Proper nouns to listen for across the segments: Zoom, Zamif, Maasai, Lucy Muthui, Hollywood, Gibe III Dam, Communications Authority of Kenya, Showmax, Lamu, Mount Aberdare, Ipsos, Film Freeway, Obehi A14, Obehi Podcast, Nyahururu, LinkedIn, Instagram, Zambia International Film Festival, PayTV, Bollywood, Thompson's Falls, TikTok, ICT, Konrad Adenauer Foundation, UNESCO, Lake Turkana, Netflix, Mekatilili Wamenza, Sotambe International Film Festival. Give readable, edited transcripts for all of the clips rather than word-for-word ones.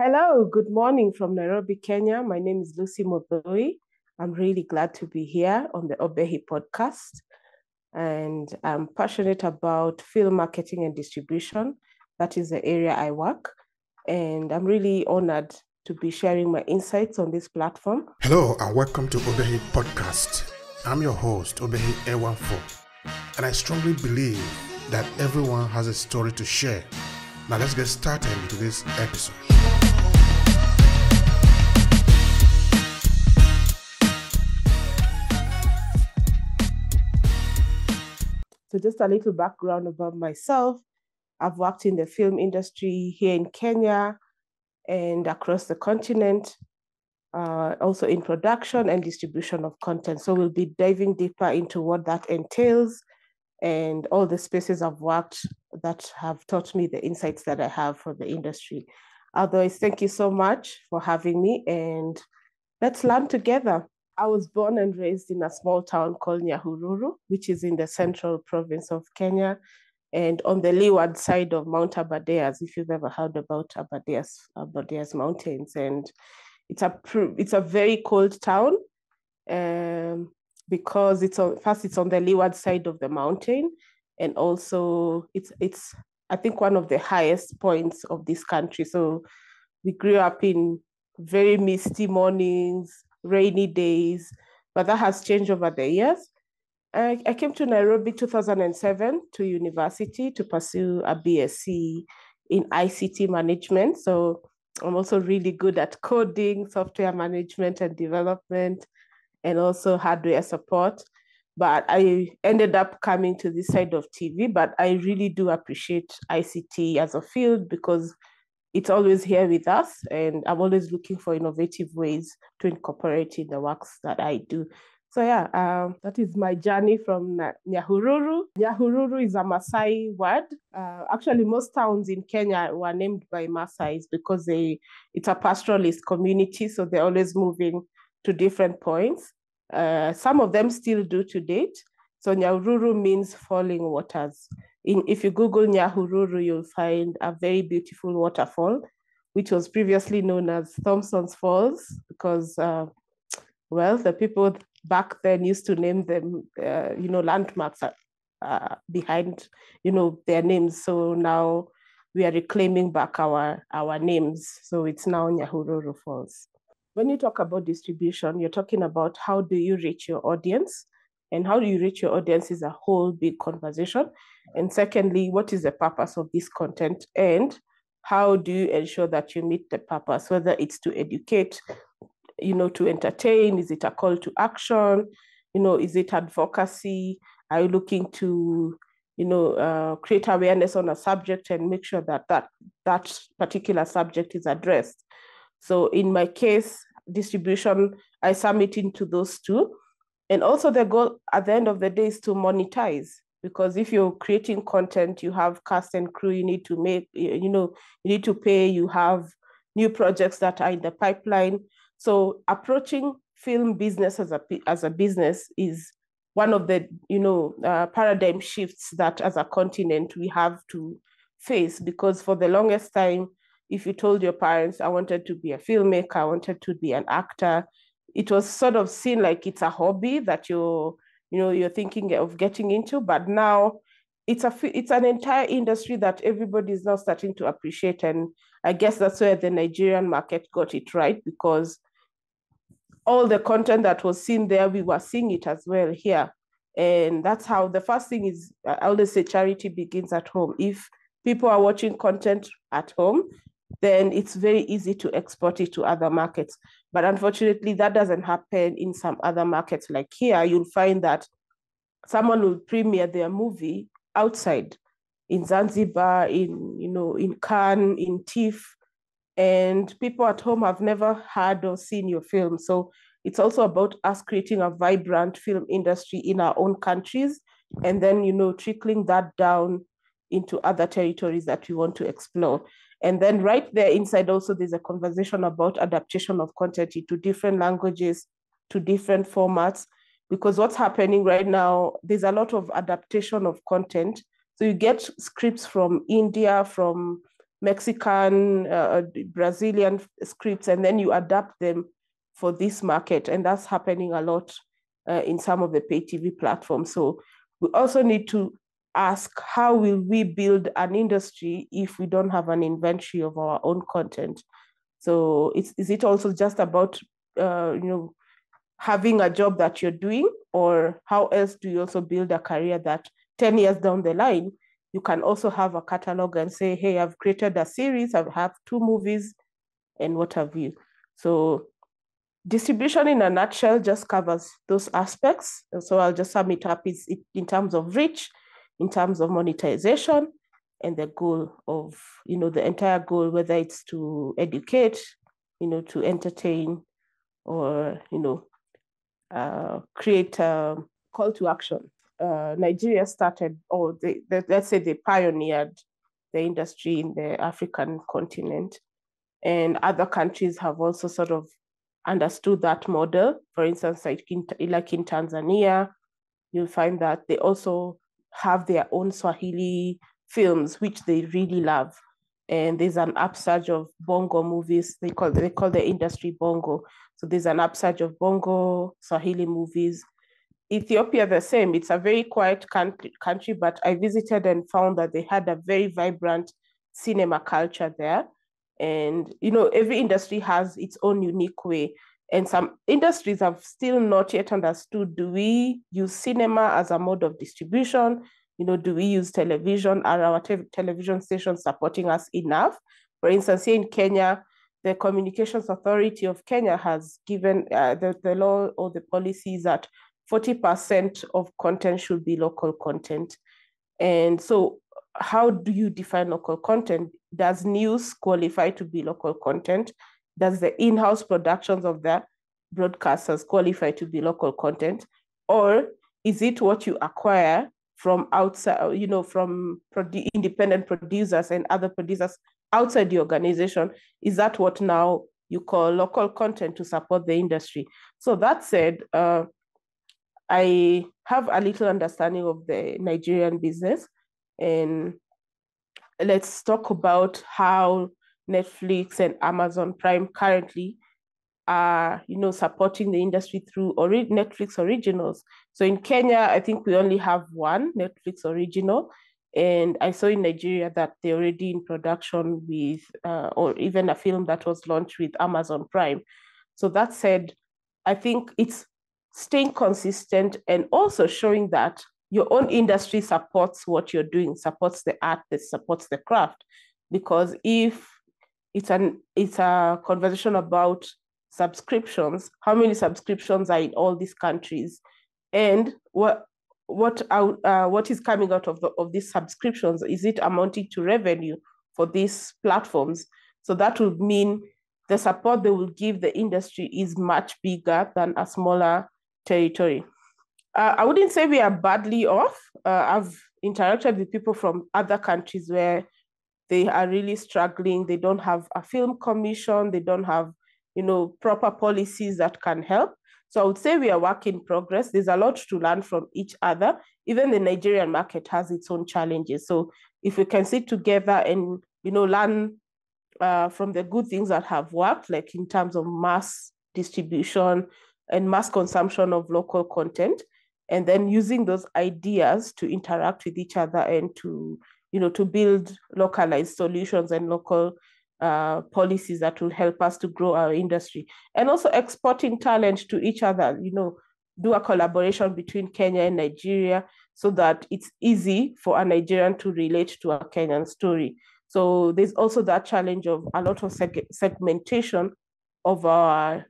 Hello, good morning from Nairobi, Kenya. My name is Lucy Muthui. I'm really glad to be here on the Obehi Podcast. And I'm passionate about film marketing and distribution. That is the area I work. And I'm really honored to be sharing my insights on this platform. Hello, and welcome to Obehi Podcast. I'm your host, Obehi A14. And I strongly believe that everyone has a story to share. Now let's get started with today's episode. So just a little background about myself. I've worked in the film industry here in Kenya and across the continent, also in production and distribution of content. So we'll be diving deeper into what that entails and all the spaces I've worked that have taught me the insights that I have for the industry. Otherwise, thank you so much for having me, and let's learn together. I was born and raised in a small town called Nyahururu, which is in the central province of Kenya, and on the leeward side of Mount Aberdare, if you've ever heard about Aberdare's mountains. And it's a very cold town because it's on the leeward side of the mountain. And also it's I think one of the highest points of this country. So we grew up in very misty mornings, rainy days, but that has changed over the years. I came to Nairobi 2007 to university to pursue a BSc in ICT management. So I'm also really good at coding, software management and development, and also hardware support. But I ended up coming to this side of TV, but I really do appreciate ICT as a field because it's always here with us, and I'm always looking for innovative ways to incorporate in the works that I do. So yeah, that is my journey from Nyahururu. Nyahururu is a Maasai word. Actually, most towns in Kenya were named by Maasais because it's a pastoralist community, so they're always moving to different points. Some of them still do to date. So Nyahururu means falling waters. If you Google Nyahururu, you'll find a very beautiful waterfall, which was previously known as Thompson's Falls, because, the people back then used to name them, landmarks behind, their names. So now we are reclaiming back our names. So it's now Nyahururu Falls. When you talk about distribution, you're talking about how do you reach your audience, and how do you reach your audience is a whole big conversation. And secondly, what is the purpose of this content, and how do you ensure that you meet the purpose, whether it's to educate, to entertain, is it a call to action, is it advocacy, are you looking to, create awareness on a subject and make sure that particular subject is addressed. So in my case, distribution, I sum it into those two. And also the goal at the end of the day is to monetize, because if you're creating content, you have cast and crew you need to make, you need to pay, you have new projects that are in the pipeline. So approaching film business as a business is one of the, paradigm shifts that as a continent we have to face, because for the longest time, if you told your parents, I wanted to be a filmmaker, I wanted to be an actor, it was sort of seen like it's a hobby that you're thinking of getting into. But now it's an entire industry that everybody is now starting to appreciate. And I guess that's where the Nigerian market got it right, because all the content that was seen there, we were seeing it as well here. And that's how the first thing is, I always say charity begins at home. If people are watching content at home, then it's very easy to export it to other markets. But unfortunately, that doesn't happen in some other markets. Like here, you'll find that someone will premiere their movie outside, in Zanzibar, in Cannes, in TIFF, and people at home have never heard or seen your film. So it's also about us creating a vibrant film industry in our own countries, and then, trickling that down into other territories that we want to explore. And then right there inside also, there's a conversation about adaptation of content into different languages, to different formats, because what's happening right now, there's a lot of adaptation of content. So you get scripts from India, from Mexican, Brazilian scripts, and then you adapt them for this market. And that's happening a lot in some of the pay TV platforms. So we also need to ask, how will we build an industry if we don't have an inventory of our own content? So is it also just about, having a job that you're doing, or how else do you also build a career that 10 years down the line, you can also have a catalog and say, hey, I've created a series, I have 2 movies, and what have you. So distribution in a nutshell just covers those aspects. And so I'll just sum it up. It's in terms of reach, in terms of monetization, and the goal of, the entire goal, whether it's to educate, to entertain, or, create a call to action. Nigeria started, or they pioneered the industry in the African continent. And other countries have also sort of understood that model. For instance, like in Tanzania, you'll find that they also have their own Swahili films, which they really love. And there's an upsurge of Bongo movies. They call the industry Bongo. So there's an upsurge of Bongo, Swahili movies. Ethiopia, the same. It's a very quiet country, but I visited and found that they had a very vibrant cinema culture there. And, every industry has its own unique way. And some industries have still not yet understood, do we use cinema as a mode of distribution? Do we use television? Are our television stations supporting us enough? For instance, here in Kenya, the Communications Authority of Kenya has given the law or the policy that 40% of content should be local content. And so how do you define local content? Does news qualify to be local content? Does the in-house productions of the broadcasters qualify to be local content? Or is it what you acquire from outside, from independent producers and other producers outside the organization? Is that what now you call local content to support the industry? So that said, I have a little understanding of the Nigerian business, and let's talk about how Netflix and Amazon Prime currently are, supporting the industry through Netflix originals. So in Kenya, I think we only have one Netflix original, and I saw in Nigeria that they're already in production with, or even a film that was launched with Amazon Prime. So that said, I think it's staying consistent and also showing that your own industry supports what you're doing, supports the art, that supports the craft. Because if it's a conversation about subscriptions, how many subscriptions are in all these countries, and what is coming out of these subscriptions? Is it amounting to revenue for these platforms? So that would mean the support they will give the industry is much bigger than a smaller territory. I wouldn't say we are badly off. I've interacted with people from other countries where they are really struggling. They don't have a film commission. They don't have, proper policies that can help. So I would say we are work in progress. There's a lot to learn from each other. Even the Nigerian market has its own challenges. So if we can sit together and, learn from the good things that have worked, like in terms of mass distribution and mass consumption of local content, and then using those ideas to interact with each other and to, to build localized solutions and local policies that will help us to grow our industry. And also exporting talent to each other, do a collaboration between Kenya and Nigeria so that it's easy for a Nigerian to relate to a Kenyan story. So there's also that challenge of a lot of segmentation of our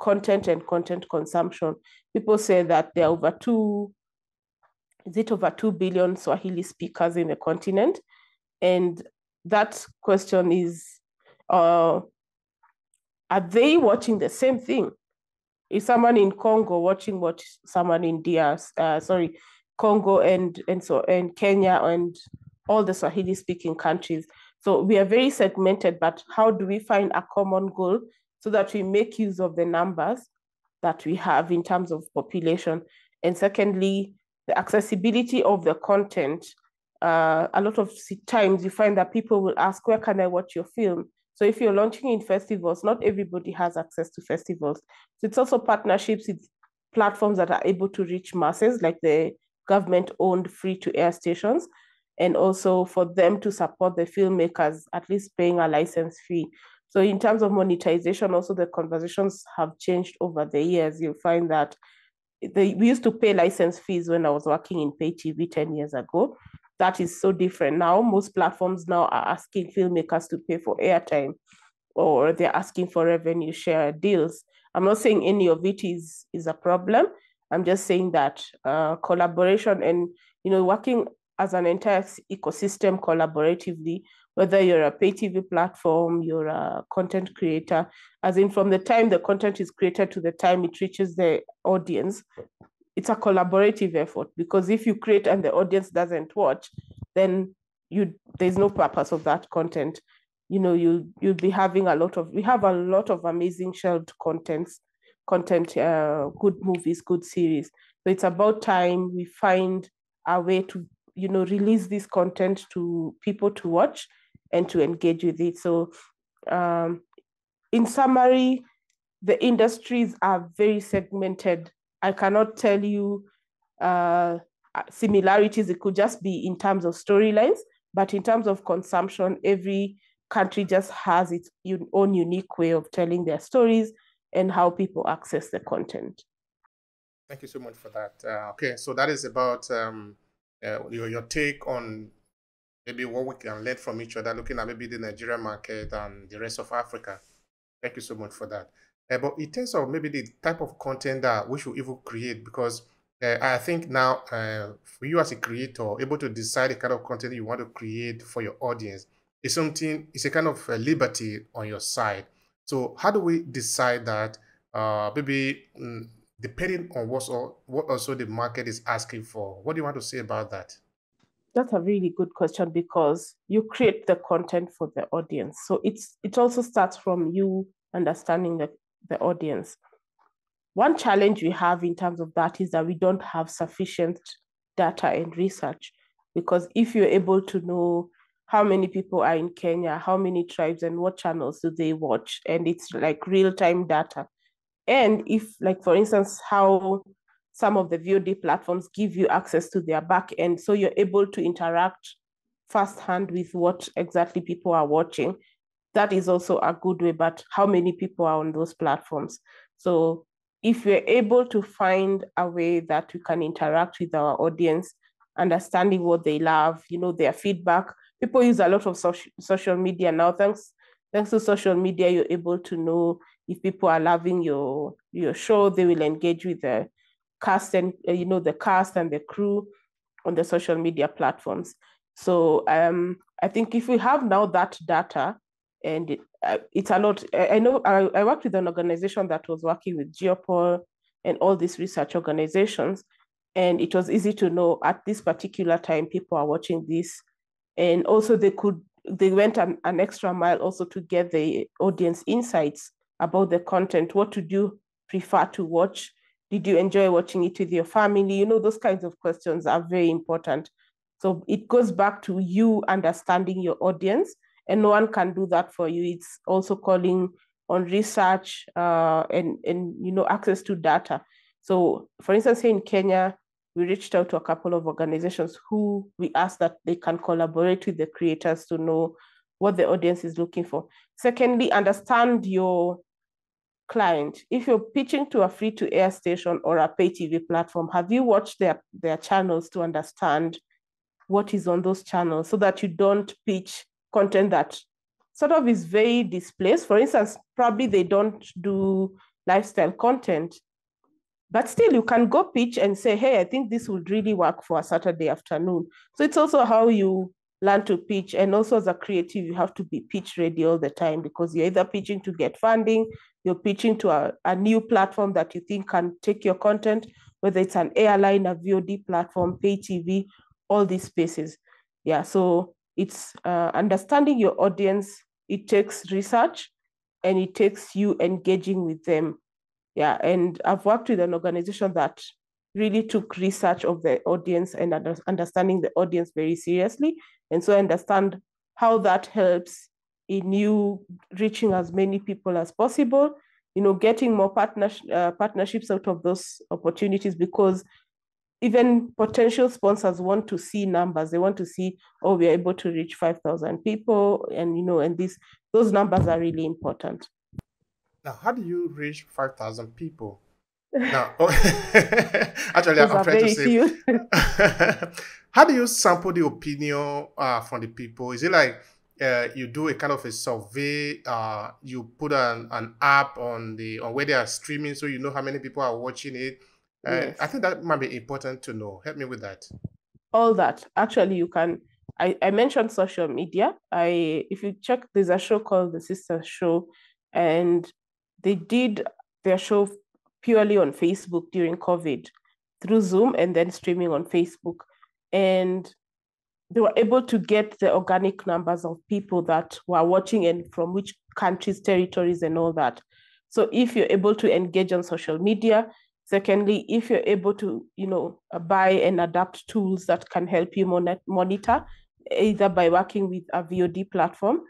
content and content consumption. People say that there are over 2 billion Swahili speakers in the continent? And that question is, are they watching the same thing? Is someone in Congo watching what someone in Congo and Kenya and all the Swahili speaking countries? So we are very segmented, but how do we find a common goal so that we make use of the numbers that we have in terms of population? And secondly, the accessibility of the content a lot of times you find that people will ask, where can I watch your film? So if you're launching in festivals, not everybody has access to festivals. So it's also partnerships with platforms that are able to reach masses, like the government-owned free-to-air stations, and also for them to support the filmmakers, at least paying a license fee. So in terms of monetization, also the conversations have changed over the years. You'll find that we used to pay license fees when I was working in PayTV 10 years ago. That is so different now. Most platforms now are asking filmmakers to pay for airtime, or they're asking for revenue share deals. I'm not saying any of it is a problem. I'm just saying that collaboration and, you know, working as an entire ecosystem collaboratively, whether you're a pay TV platform, you're a content creator, as in from the time the content is created to the time it reaches the audience, it's a collaborative effort, because if you create and the audience doesn't watch, then there's no purpose of that content. You know, you'll be having we have a lot of amazing shelved content, good movies, good series. So it's about time we find a way to, you know, release this content to people to watch and to engage with it. So in summary, the industries are very segmented. I cannot tell you similarities. It could just be in terms of storylines, but in terms of consumption, every country just has its own unique way of telling their stories and how people access the content. Thank you so much for that. Okay, so that is about your take on maybe what we can learn from each other, looking at maybe the Nigerian market and the rest of Africa. Thank you so much for that. But in terms of maybe the type of content that we should even create, because I think now for you as a creator, able to decide the kind of content you want to create for your audience is something, it's a kind of liberty on your side. So how do we decide that maybe depending on what also the market is asking for? What do you want to say about that? That's a really good question, because you create the content for the audience. So it also starts from you understanding the audience. One challenge we have in terms of that is that we don't have sufficient data and research, because if you're able to know how many people are in Kenya, how many tribes and what channels do they watch, and it's like real-time data. And if, like, for instance, how some of the VOD platforms give you access to their back end, so you're able to interact firsthand with what exactly people are watching, that is also a good way. But how many people are on those platforms? So if we're able to find a way that we can interact with our audience, understanding what they love, you know, their feedback. People use a lot of social media now. Thanks to social media, you're able to know if people are loving your show. They will engage with the cast and, you know, the cast and the crew on the social media platforms. So I think if we have now that data, and it's a lot. I know I worked with an organization that was working with GeoPoll and all these research organizations, and it was easy to know at this particular time people are watching this. And also they went an extra mile also to get the audience insights about the content. What would you prefer to watch? Did you enjoy watching it with your family? You know, those kinds of questions are very important. So it goes back to you understanding your audience, and no one can do that for you. It's also calling on research and you know, access to data. So for instance, here in Kenya, we reached out to a couple of organizations who we asked that they can collaborate with the creators to know what the audience is looking for. Secondly, understand your client. If you're pitching to a free-to-air station or a pay TV platform, have you watched their channels to understand what is on those channels, so that you don't pitch content that sort of is very displaced? For instance, probably they don't do lifestyle content, but still you can go pitch and say, hey, I think this would really work for a Saturday afternoon. So it's also how you learn to pitch. And also as a creative, you have to be pitch ready all the time, because you're either pitching to get funding, you're pitching to a new platform that you think can take your content, whether it's an airline, a VOD platform, pay TV, all these spaces. Yeah, so it's understanding your audience. It takes research and it takes you engaging with them. Yeah, and I've worked with an organization that really took research of the audience and understanding the audience very seriously. And so I understand how that helps in you reaching as many people as possible, you know, getting more partnerships out of those opportunities, because even potential sponsors want to see numbers. They want to see, oh, we are able to reach 5,000 people. And, you know, and these, those numbers are really important. Now, how do you reach 5,000 people? Now, actually, I'm trying to say, how do you sample the opinion from the people? Is it like you do a kind of a survey? You put an app on where they are streaming, so you know how many people are watching it. Yes. I think that might be important to know. Help me with that. All that actually, you can. I mentioned social media. If you check, there's a show called The Sister Show, and they did their show purely on Facebook during COVID through Zoom and then streaming on Facebook. And they were able to get the organic numbers of people that were watching and from which countries, territories, and all that. So if you're able to engage on social media, secondly, if you're able to, you know, buy and adapt tools that can help you monitor, either by working with a VOD platform.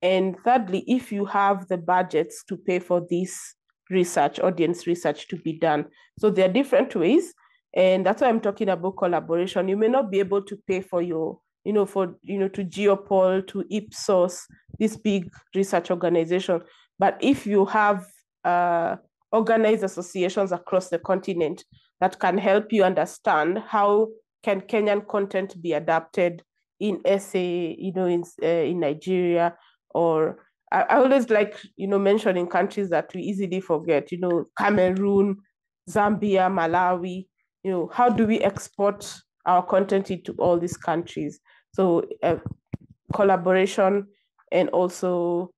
And thirdly, if you have the budgets to pay for this research, audience research to be done. So there are different ways. And that's why I'm talking about collaboration. You may not be able to pay for your, you know, to GeoPoll, to Ipsos, this big research organization. But if you have organized associations across the continent that can help you understand how can Kenyan content be adapted in SA, you know, in Nigeria, or I always like, you know, mentioning countries that we easily forget, you know, Cameroon, Zambia, Malawi, you know, how do we export our content into all these countries? So collaboration, and also,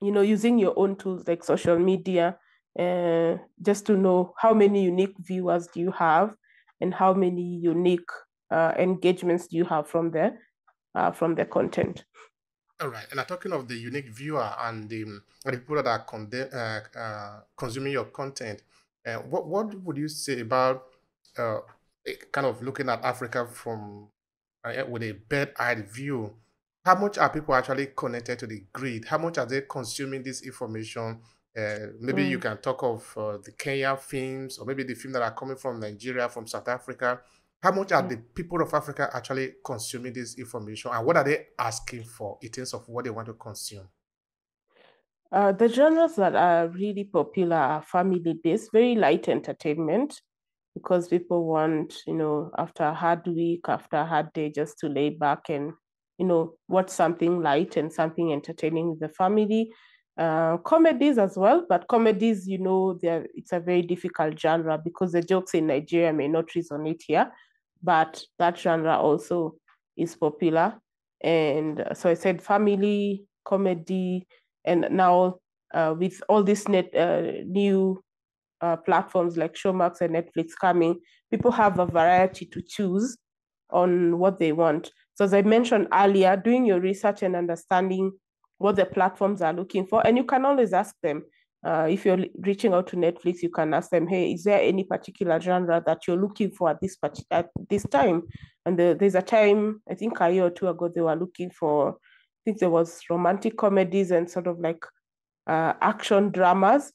you know, using your own tools like social media, just to know how many unique viewers do you have and how many unique engagements do you have from the content. All right, and I'm talking of the unique viewer and the people that are consuming your content. What would you say about kind of looking at Africa from with a bird-eyed view? How much are people actually connected to the grid? How much are they consuming this information? Maybe you can talk of the Kenya films, or maybe the films that are coming from Nigeria, from South Africa. How much are the people of Africa actually consuming this information, and what are they asking for in terms of what they want to consume? The genres that are really popular are family-based, very light entertainment, because people want, you know, after a hard week, after a hard day, just to lay back and, you know, watch something light and something entertaining with the family. Comedies as well, but comedies, you know, it's a very difficult genre because the jokes in Nigeria may not resonate here. But that genre also is popular. And so I said family, comedy, and now with all these new platforms like Showmax and Netflix coming, people have a variety to choose on what they want. So as I mentioned earlier, doing your research and understanding what the platforms are looking for, and you can always ask them. If you're reaching out to Netflix, you can ask them, hey, is there any particular genre that you're looking for at this time? And there's a time, I think a year or two ago, they were looking for, I think there was romantic comedies and sort of like action dramas.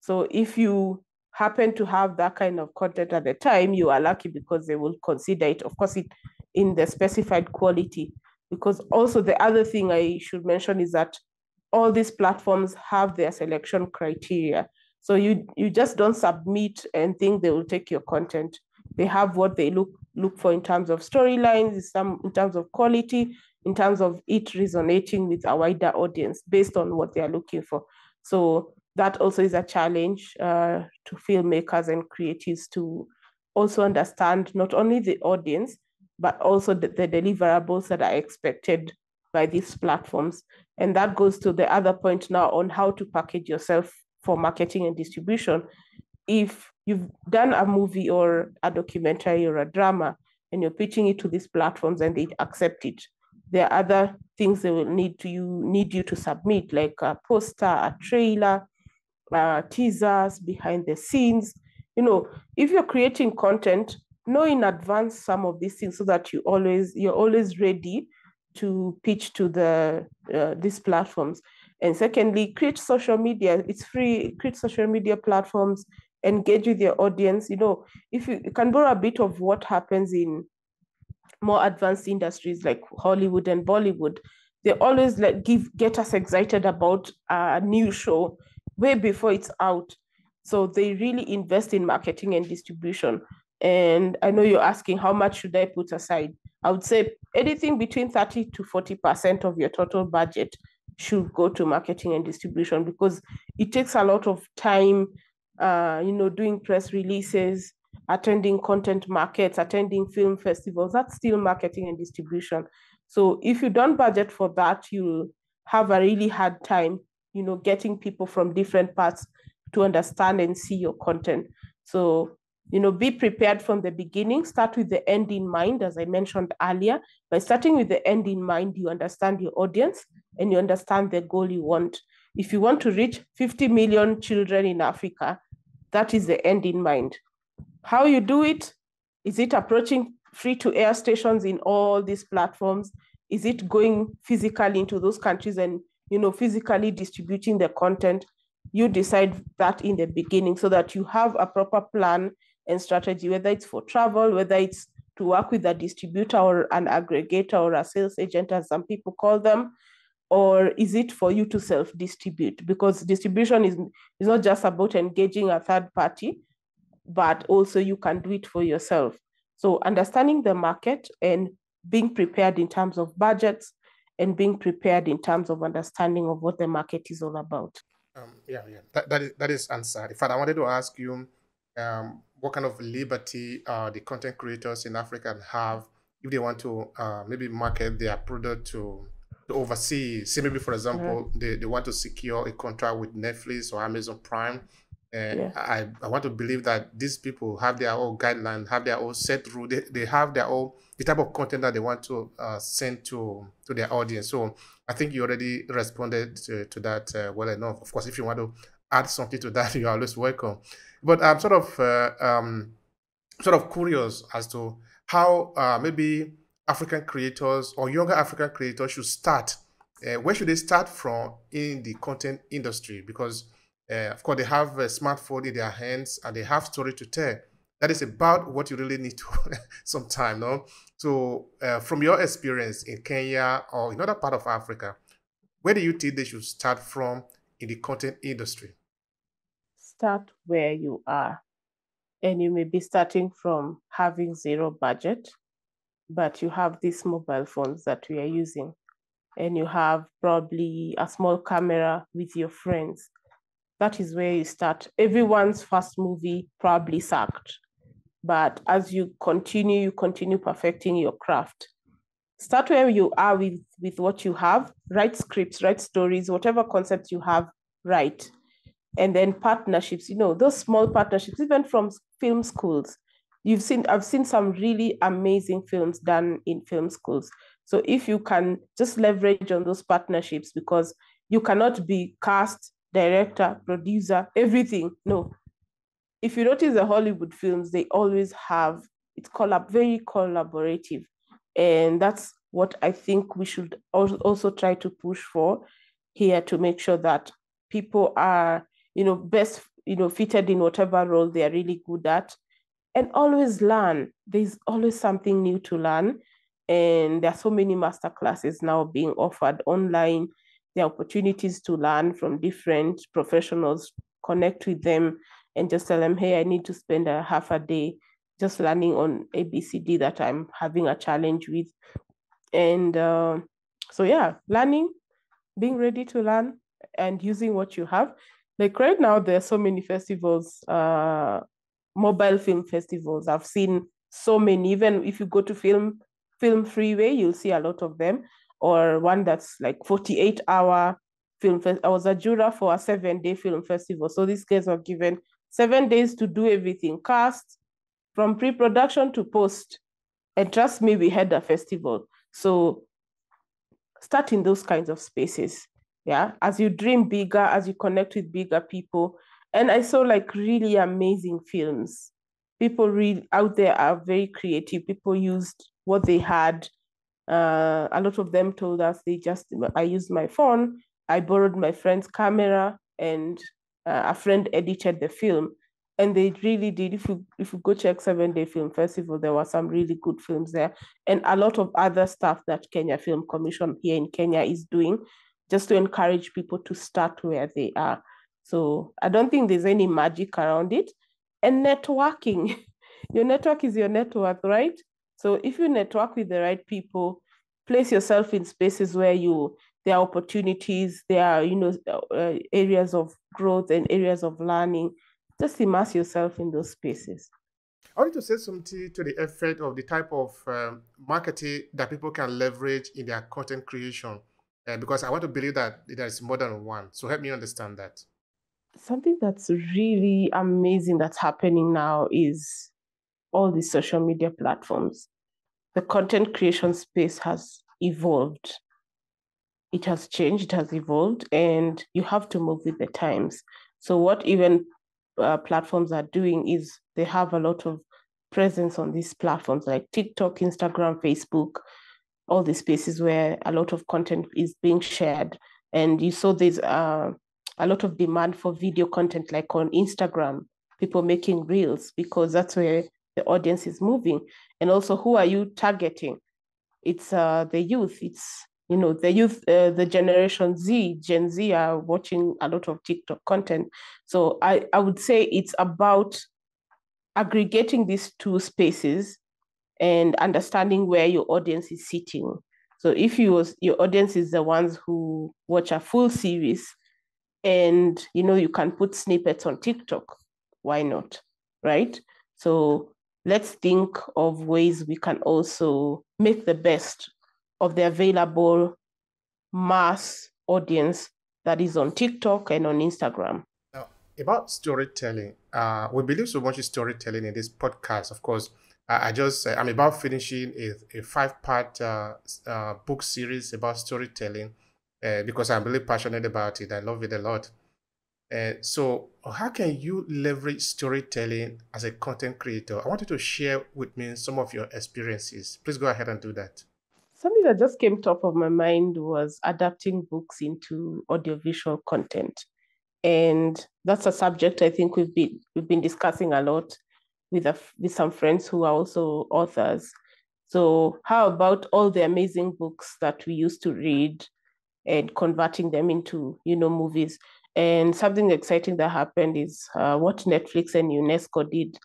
So if you happen to have that kind of content at the time, you are lucky because they will consider it, of course, in the specified quality. Because also the other thing I should mention is that all these platforms have their selection criteria. So you just don't submit and think they will take your content. They have what they look for in terms of storylines, in terms of quality, in terms of it resonating with a wider audience based on what they are looking for. So that also is a challenge to filmmakers and creatives to also understand not only the audience, but also the deliverables that are expected by these platforms. And that goes to the other point now on how to package yourself for marketing and distribution. If you've done a movie or a documentary or a drama and you're pitching it to these platforms and they accept it, there are other things they will need you to submit, like a poster, a trailer, teasers, behind the scenes, you know, if you're creating content, know in advance some of these things so that you always, you're always ready to pitch to the these platforms. And secondly, create social media. It's free. Create social media platforms. Engage with your audience. You know, if you can borrow a bit of what happens in more advanced industries like Hollywood and Bollywood, they always like get us excited about a new show way before it's out. So they really invest in marketing and distribution. And I know you're asking how much should I put aside? I would say anything between 30 to 40% of your total budget should go to marketing and distribution, because it takes a lot of time, you know, doing press releases, attending content markets, attending film festivals. That's still marketing and distribution. So if you don't budget for that, you'll have a really hard time, you know, getting people from different parts to understand and see your content. So, you know, be prepared from the beginning, start with the end in mind, as I mentioned earlier. By starting with the end in mind, you understand your audience and you understand the goal you want. If you want to reach 50 million children in Africa, that is the end in mind. How you do it? Is it approaching free-to-air stations in all these platforms? Is it going physically into those countries and, you know, physically distributing the content? You decide that in the beginning so that you have a proper plan and strategy, whether it's for travel, whether it's to work with a distributor or an aggregator or a sales agent, as some people call them, or is it for you to self-distribute? Because distribution is not just about engaging a third party, but also you can do it for yourself. So understanding the market and being prepared in terms of budgets and being prepared in terms of understanding of what the market is all about. That is answered. In fact, I wanted to ask you, what kind of liberty the content creators in Africa have if they want to maybe market their product to overseas? Say maybe, for example, they want to secure a contract with Netflix or Amazon Prime. I want to believe that these people have their own guidelines, have their own set rule. They have their own, the type of content that they want to send to their audience. So I think you already responded to that well enough. Of course, if you want to add something to that, you're always welcome. But I'm sort of curious as to how maybe African creators or younger African creators should start. Where should they start from in the content industry? Because of course, they have a smartphone in their hands and they have story to tell. That is about what you really need to sometime, no? So from your experience in Kenya or in other part of Africa, where do you think they should start from in the content industry? Start where you are. And you may be starting from having zero budget, but you have these mobile phones that we are using. And you have probably a small camera with your friends. That is where you start. Everyone's first movie probably sucked, but as you continue perfecting your craft. Start where you are with what you have, write scripts, write stories, whatever concepts you have, write. And then partnerships, you know, those small partnerships, even from film schools. I've seen some really amazing films done in film schools. So if you can just leverage on those partnerships, because you cannot be cast, director, producer, everything. No. If you notice the Hollywood films, they always have, it's very collaborative. And that's what I think we should also try to push for here, to make sure that people are, you know, best, you know, fitted in whatever role they are really good at, and always learn. There's always something new to learn. And there are so many masterclasses now being offered online. The opportunities to learn from different professionals, connect with them and just tell them, hey, I need to spend a half a day just learning on ABCD that I'm having a challenge with. And so, yeah, learning, being ready to learn and using what you have. Like right now, there are so many festivals, mobile film festivals. I've seen so many. Even if you go to Film Freeway, you'll see a lot of them. Or one that's like 48-hour film fest. I was a juror for a 7-day film festival. So these guys were given 7 days to do everything, cast, from pre-production to post. And trust me, we had a festival. So start in those kinds of spaces. Yeah. As you dream bigger, as you connect with bigger people, And I saw like really amazing films. People really out there are very creative. People used what they had. A lot of them told us they just, I used my phone, I borrowed my friend's camera, and a friend edited the film. And they really did. If you go check 7-Day Film Festival, there were some really good films there. And a lot of other stuff that Kenya Film Commission here in Kenya is doing just to encourage people to start where they are. So I don't think there's any magic around it. And networking. Your network is your net worth, right? So if you network with the right people, place yourself in spaces where there are opportunities, there are areas of growth and areas of learning. Just immerse yourself in those spaces. I want to say something to the effect of the type of marketing that people can leverage in their content creation, because I want to believe that there is more than one. So help me understand that. Something that's really amazing that's happening now is all the social media platforms. The content creation space has evolved. It has changed, it has evolved, and you have to move with the times. So what even platforms are doing is they have a lot of presence on these platforms like TikTok, Instagram, Facebook, all the spaces where a lot of content is being shared. And you saw there's a lot of demand for video content, like on Instagram, people making reels, because that's where the audience is moving. And also, who are you targeting? It's the youth. It's, the youth, the generation Z, Gen Z are watching a lot of TikTok content. So I would say it's about aggregating these two spaces and understanding where your audience is sitting. So if your audience is the ones who watch a full series, and, you can put snippets on TikTok, why not, right? So let's think of ways we can also make the best of the available mass audience that is on TikTok and on Instagram. Now, about storytelling, we believe so much in storytelling in this podcast. Of course, I'm about finishing a 5-part book series about storytelling because I'm really passionate about it. I love it a lot. So how can you leverage storytelling as a content creator? I want you to share with me some of your experiences. Please go ahead and do that. Something that just came top of my mind was adapting books into audiovisual content. And that's a subject I think we've been discussing a lot with some friends who are also authors. So how about all the amazing books that we used to read and converting them into, movies? And something exciting that happened is what Netflix and UNESCO did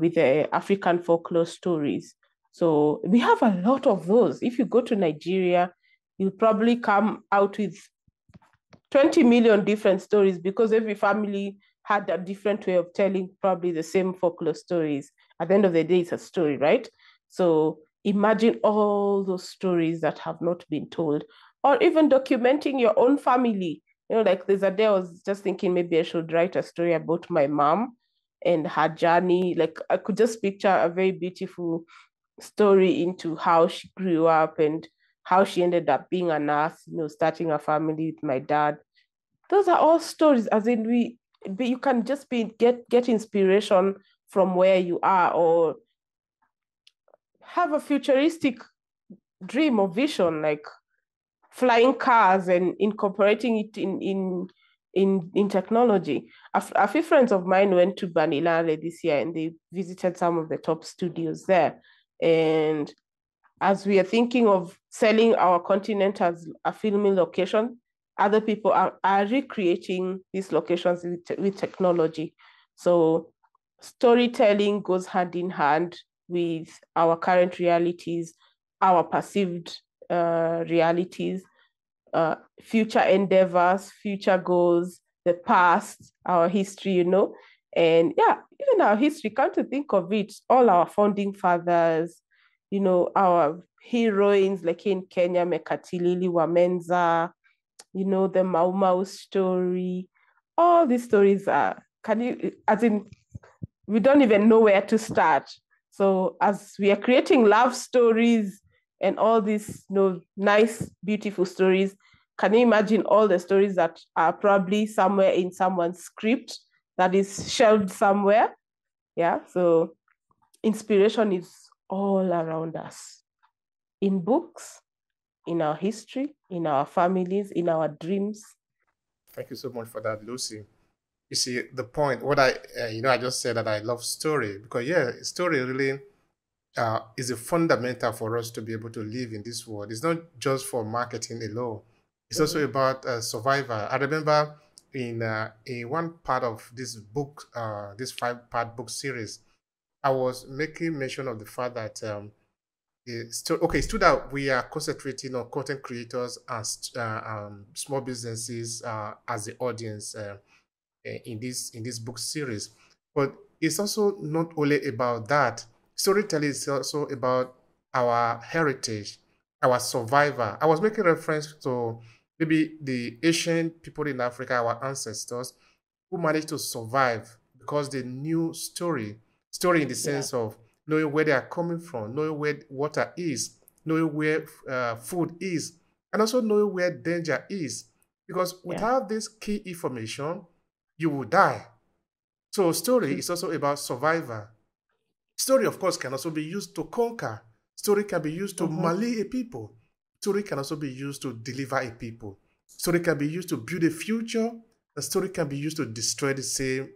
with the African folklore stories. So we have a lot of those. If you go to Nigeria, you'll probably come out with 20 million different stories because every family had a different way of telling probably the same folklore stories. At the end of the day, it's a story, right? So imagine all those stories that have not been told, or even documenting your own family. Like there's a day I was just thinking maybe I should write a story about my mom and her journey. Like I could just picture a very beautiful story into how she grew up and how she ended up being a nurse, starting a family with my dad. Those are all stories, as in you can just get inspiration from where you are, or have a futuristic dream or vision, like flying cars and incorporating it in technology. A few friends of mine went to Benalia this year and they visited some of the top studios there. And as we are thinking of selling our continent as a filming location, other people are recreating these locations with technology. So storytelling goes hand in hand with our current realities, our perceived realities, future endeavors, future goals, the past, our history, And yeah, even our history, come to think of it, all our founding fathers, our heroines, like in Kenya, Mekatilili Wamenza, the Mau Mau story. All these stories we don't even know where to start. So as we are creating love stories and all these nice, beautiful stories, can you imagine all the stories that are probably somewhere in someone's script that is shelved somewhere. Yeah, so inspiration is all around us, in books, in our history, in our families, in our dreams. Thank you so much for that, Lucy. You see, the point, what I just said that I love story, because yeah, story really is a fundamental for us to be able to live in this world. It's not just for marketing alone. It's also about survival. I remember in one part of this book, this 5-part book series, I was making mention of the fact that it's true that we are concentrating on content creators and small businesses as the audience in this book series. But it's also not only about that. Storytelling is also about our heritage, our survival. I was making reference to maybe the ancient people in Africa, our ancestors, who managed to survive because they knew story in the sense of knowing where they are coming from, knowing where water is, knowing where food is, and also knowing where danger is. Because without this key information, you will die. So story is also about survival. Story, of course, can also be used to conquer. Story can be used to rally a people. Story can also be used to deliver a people. Story can be used to build a future. A story can be used to destroy the same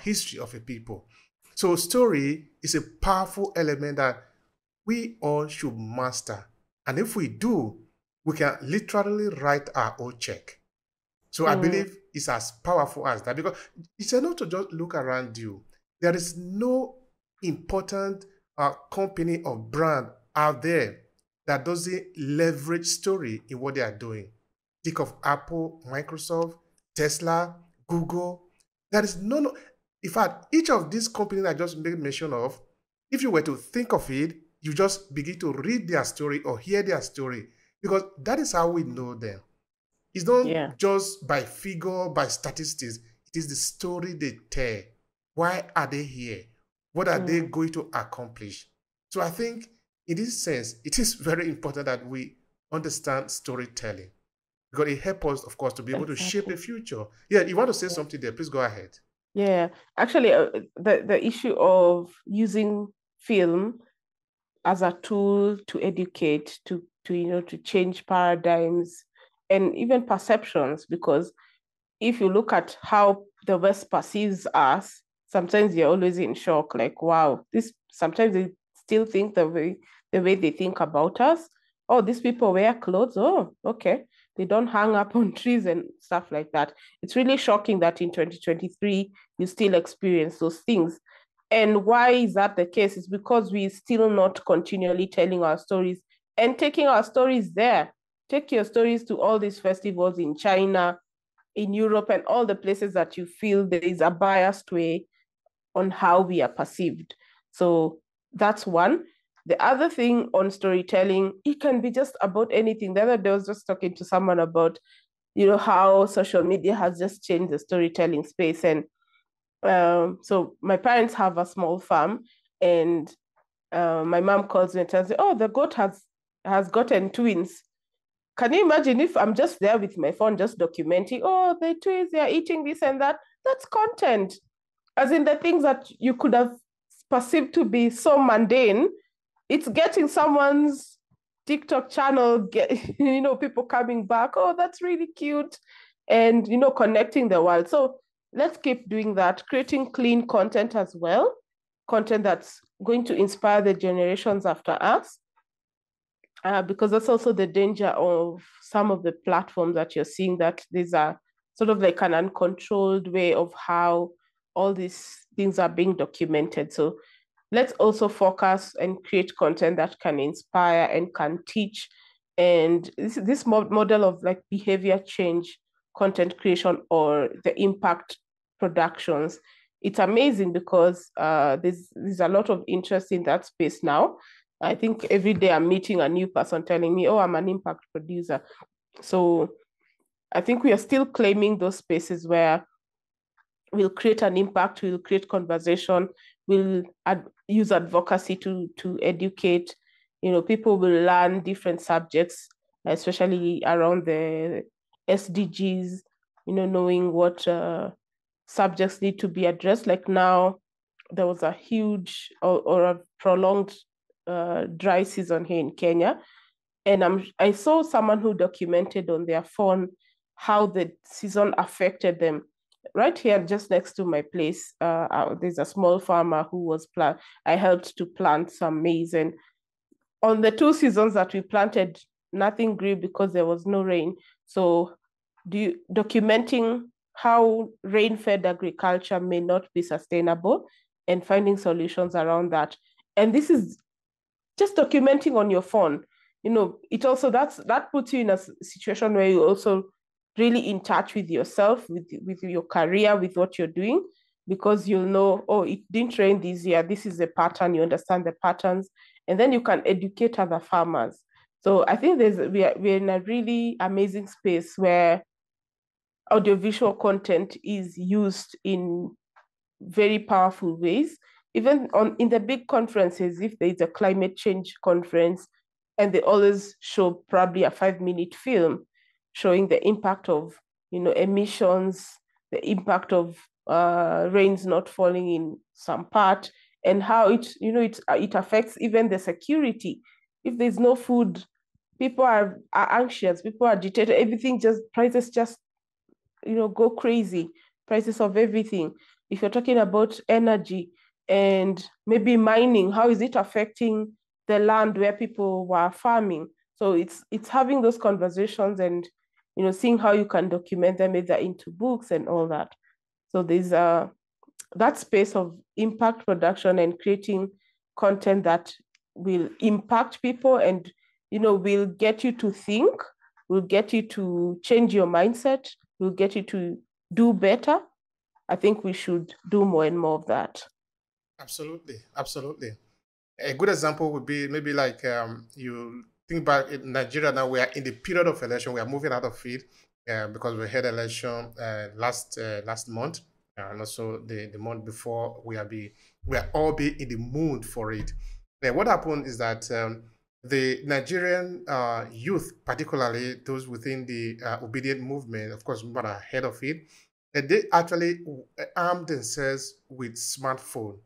history of a people. So story is a powerful element that we all should master. And if we do, we can literally write our own check. So I believe it's as powerful as that, because it's enough to just look around you. There is no important company or brand out there that doesn't leverage story in what they are doing. Think of Apple, Microsoft, Tesla, Google. There is no. In fact, each of these companies I just made mention of, if you were to think of it, you just begin to read their story or hear their story, because that is how we know them. It's not just by figure, by statistics. It is the story they tell. Why are they here? What are they going to accomplish? So I think in this sense, it is very important that we understand storytelling, because it helps us, of course, to be able to shape a future. Yeah, you want to say something there? Please go ahead. Yeah, actually, the issue of using film as a tool to educate, to change paradigms and even perceptions, because if you look at how the West perceives us, sometimes you're always in shock, like, wow, sometimes they still think the way they think about us. Oh, these people wear clothes. Oh, okay. They don't hang up on trees and stuff like that. It's really shocking that in 2023, you still experience those things. And why is that the case? It's because we're still not continually telling our stories and taking our stories there. Take your stories to all these festivals in China, in Europe, and all the places that you feel there is a biased way on how we are perceived. So that's one. The other thing on storytelling, it can be just about anything. The other day I was just talking to someone about, how social media has just changed the storytelling space. And so my parents have a small farm, and my mom calls me and tells me, oh, the goat has gotten twins. Can you imagine if I'm just there with my phone, just documenting, oh, the twins, they're eating this and that? That's content. As in, the things that you could have perceived to be so mundane, it's getting someone's TikTok channel, people coming back, oh, that's really cute, and, connecting the world. So let's keep doing that, creating clean content as well, content that's going to inspire the generations after us, because that's also the danger of some of the platforms that you're seeing, that there's a sort of like an uncontrolled way of how all these things are being documented. So let's also focus and create content that can inspire and can teach. And this model of like behavior change, content creation, or the impact productions, it's amazing because there's a lot of interest in that space now. I think every day I'm meeting a new person telling me, oh, I'm an impact producer. So I think we are still claiming those spaces where we'll create an impact, we'll create conversation, we'll use advocacy to educate. People will learn different subjects, especially around the SDGs, knowing what subjects need to be addressed. Like now, there was a huge or a prolonged dry season here in Kenya. And I saw someone who documented on their phone how the season affected them. Right here, just next to my place, there's a small farmer who I helped to plant some maize. And on the two seasons that we planted, nothing grew because there was no rain. So documenting how rain-fed agriculture may not be sustainable and finding solutions around that. And this is just documenting on your phone. You know, it also that puts you in a situation where you also really in touch with yourself, with your career, with what you're doing, because you'll know, oh, it didn't rain this year. This is the pattern. You understand the patterns, and then you can educate other farmers. So I think we're in a really amazing space where audiovisual content is used in very powerful ways. Even in the big conferences, if there is a climate change conference, and they always show probably a 5-minute film showing the impact of, you know, emissions, the impact of rains not falling in some part, and how it, you know, it affects even the security. If there's no food, people are anxious, people are agitated, everything prices just, you know, go crazy, prices of everything. If you're talking about energy and maybe mining, how is it affecting the land where people were farming? So it's having those conversations and, you know, seeing how you can document them either into books and all that. So there's that space of impact production and creating content that will impact people and, you know, will get you to think, will get you to change your mindset, will get you to do better. I think we should do more and more of that. Absolutely, absolutely. A good example would be maybe like you think back in Nigeria now, we are in the period of election. We are moving out of it because we had election last month and also the month before. We are all in the mood for it. Now, what happened is that the Nigerian youth, particularly those within the obedient movement, of course, not ahead of it, they actually armed themselves with smartphones.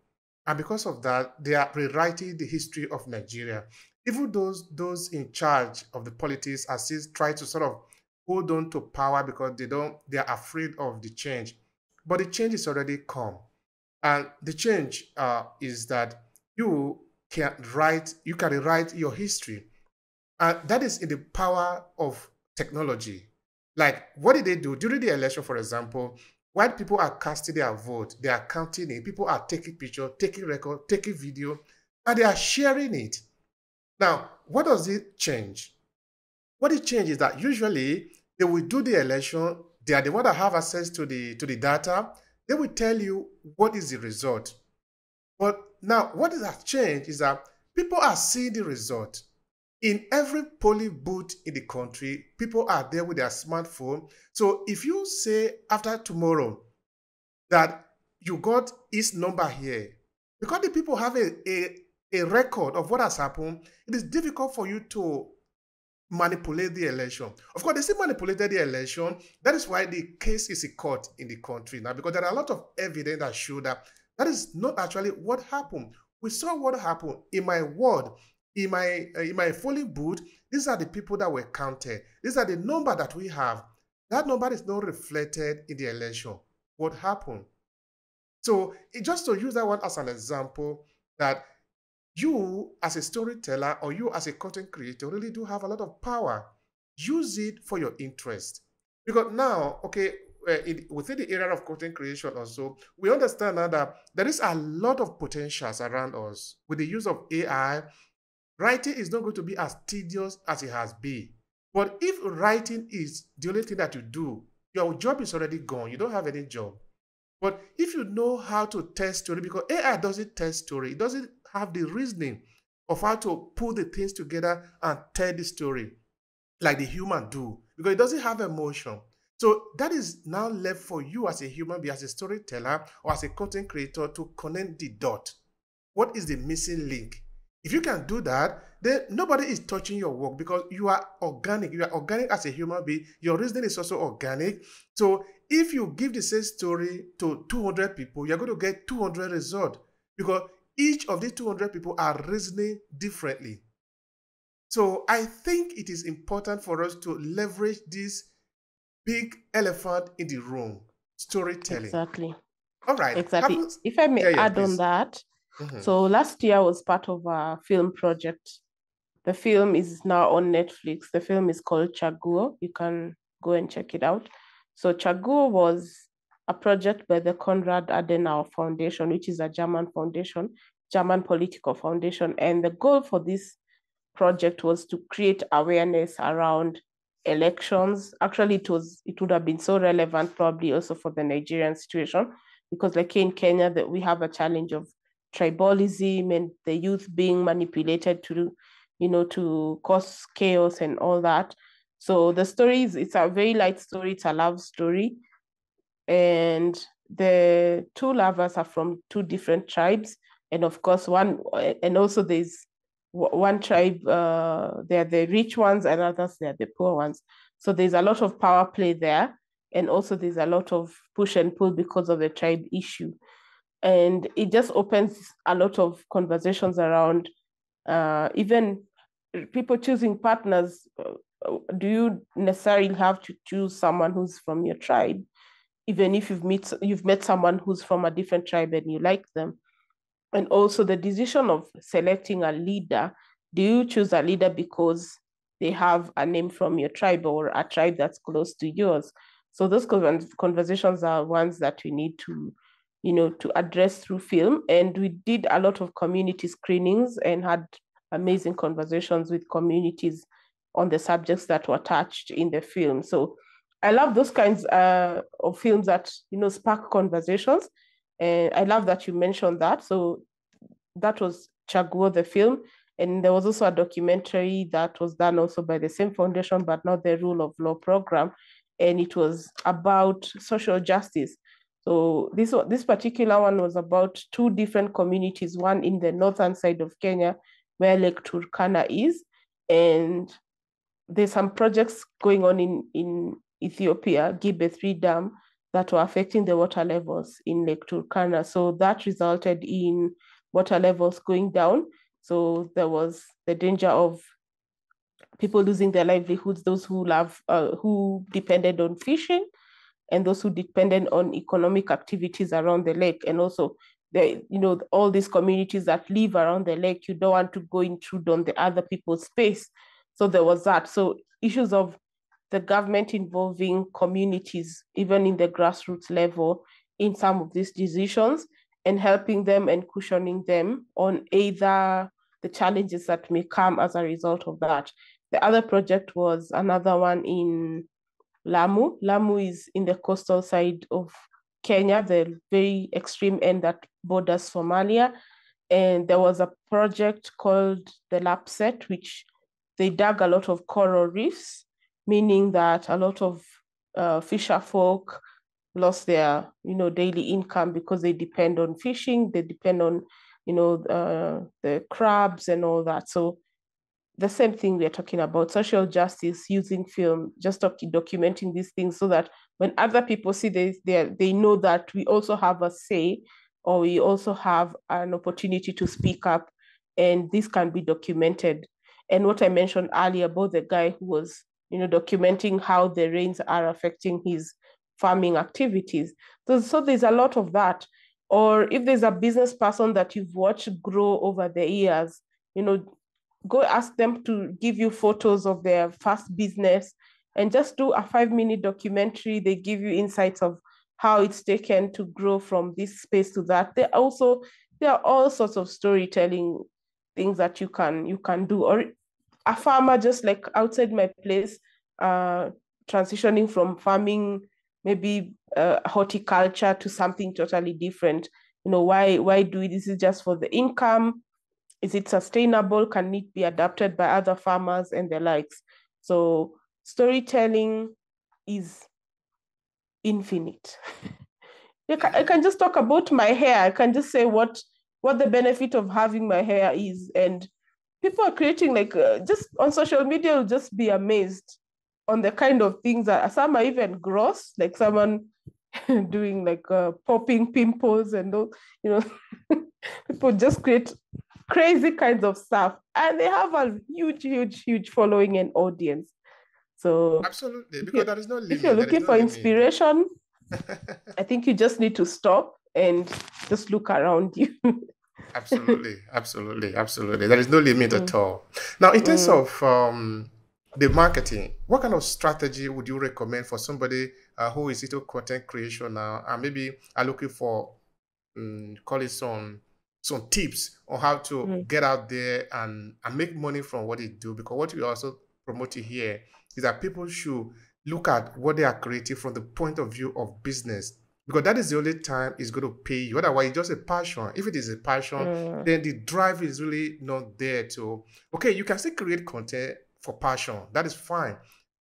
And because of that, they are rewriting the history of Nigeria. Even those in charge of the politics are still trying to sort of hold on to power because they are afraid of the change. But the change is already come. And the change is that you can rewrite your history. And that is in the power of technology. Like, what did they do? During the election, for example, while people are casting their vote, they are counting it. People are taking pictures, taking record, taking video, and they are sharing it. Now, what does it change? What it changes is that usually they will do the election. They are the ones that have access to the data. They will tell you what is the result. But now, what has changed is that people are seeing the result. In every polling booth in the country, people are there with their smartphone. So if you say after tomorrow that you got his number here, because the people have a record of what has happened, it is difficult for you to manipulate the election. Of course, they still manipulated the election. That is why the case is in court in the country now, because there are a lot of evidence that show that is not actually what happened. We saw what happened in my ward. In my polling booth, these are the people that were counted. These are the number that we have. That number is not reflected in the election. What happened? So just to use that one as an example, that you as a storyteller or you as a content creator really do have a lot of power. Use it for your interest. Because now, okay, within the area of content creation also, we understand now that there is a lot of potentials around us with the use of AI. Writing is not going to be as tedious as it has been. But if writing is the only thing that you do, your job is already gone. You don't have any job. But if you know how to tell story, because AI doesn't tell story. It doesn't have the reasoning of how to pull the things together and tell the story like the human do, because it doesn't have emotion. So that is now left for you as a human being, as a storyteller or as a content creator, to connect the dot. What is the missing link? If you can do that, nobody is touching your work because you are organic. You are organic as a human being. Your reasoning is also organic. So if you give the same story to 200 people, you're going to get 200 results because each of these 200 people are reasoning differently. So I think it is important for us to leverage this big elephant in the room, storytelling. Exactly. All right. Exactly. If I may add on that. Mm-hmm. So last year I was part of a film project. The film is now on Netflix. The film is called Chaguo. You can go and check it out. So Chaguo was a project by the Konrad Adenauer Foundation, which is a German foundation, German political foundation. And the goal for this project was to create awareness around elections. Actually, it would have been so relevant probably also for the Nigerian situation, because like in Kenya, that we have a challenge of tribalism and the youth being manipulated to, you know, to cause chaos and all that. So the story is, it's a very light story. It's a love story. And the two lovers are from two different tribes. And of course and also there's one tribe, they're the rich ones and others, they're the poor ones. So there's a lot of power play there. And also there's a lot of push and pull because of the tribe issue. And it just opens a lot of conversations around even people choosing partners. Do you necessarily have to choose someone who's from your tribe, even if you've met someone who's from a different tribe and you like them? And also the decision of selecting a leader. Do you choose a leader because they have a name from your tribe or a tribe that's close to yours? So those conversations are ones that we need to, you know, to address through film. And we did a lot of community screenings and had amazing conversations with communities on the subjects that were touched in the film. So I love those kinds of films that, you know, spark conversations. And I love that you mentioned that. So that was Chaguo, the film. And there was also a documentary that was done also by the same foundation, but not the Rule of Law program. And it was about social justice. So this particular one was about two different communities, one in the northern side of Kenya, where Lake Turkana is. And there's some projects going on in Ethiopia, Gibe III Dam, that were affecting the water levels in Lake Turkana. So that resulted in water levels going down. So there was the danger of people losing their livelihoods, those who depended on fishing, and those who depended on economic activities around the lake. And also, you know, all these communities that live around the lake, you don't want to go intrude on the other people's space. So there was that. So issues of the government involving communities, even in the grassroots level, in some of these decisions and helping them and cushioning them on either the challenges that may come as a result of that. The other project was another one in Lamu. Lamu is in the coastal side of Kenya, the very extreme end that borders Somalia. And there was a project called the Lapsset, which they dug a lot of coral reefs, meaning that a lot of fisher folk lost their, you know, daily income because they depend on fishing, they depend on, you know, the crabs and all that. So the same thing we're talking about, social justice, using film, just documenting these things so that when other people see this, they know that we also have a say, or we also have an opportunity to speak up, and this can be documented. And what I mentioned earlier about the guy who was, you know, documenting how the rains are affecting his farming activities. So there's a lot of that. Or if there's a business person that you've watched grow over the years, you know, go ask them to give you photos of their first business and just do a 5-minute documentary. They give you insights of how it's taken to grow from this space to that. There are all sorts of storytelling things that you can do. Or a farmer, just like outside my place, transitioning from farming, maybe horticulture, to something totally different. You know, why do this? Is just for the income? Is it sustainable? Can it be adapted by other farmers and the likes? So storytelling is infinite. I can just talk about my hair. I can just say what the benefit of having my hair is, and people are creating, like, just on social media, you'll just be amazed on the kind of things that some are even gross, like someone doing like popping pimples and those, you know, people just create crazy kinds of stuff, and they have a huge following and audience. So absolutely, because there is no limit. If you're looking for inspiration, I think you just need to stop and just look around you. Absolutely. There is no limit at all. Now, in terms of the marketing, what kind of strategy would you recommend for somebody who is into content creation now, and maybe are looking for, call it some tips on how to get out there and make money from what they do? Because what we also promote here is that people should look at what they are creating from the point of view of business, because that is the only time it's going to pay you. Otherwise, it's just a passion. If it is a passion, then the drive is really not there to, okay, you can still create content for passion. That is fine.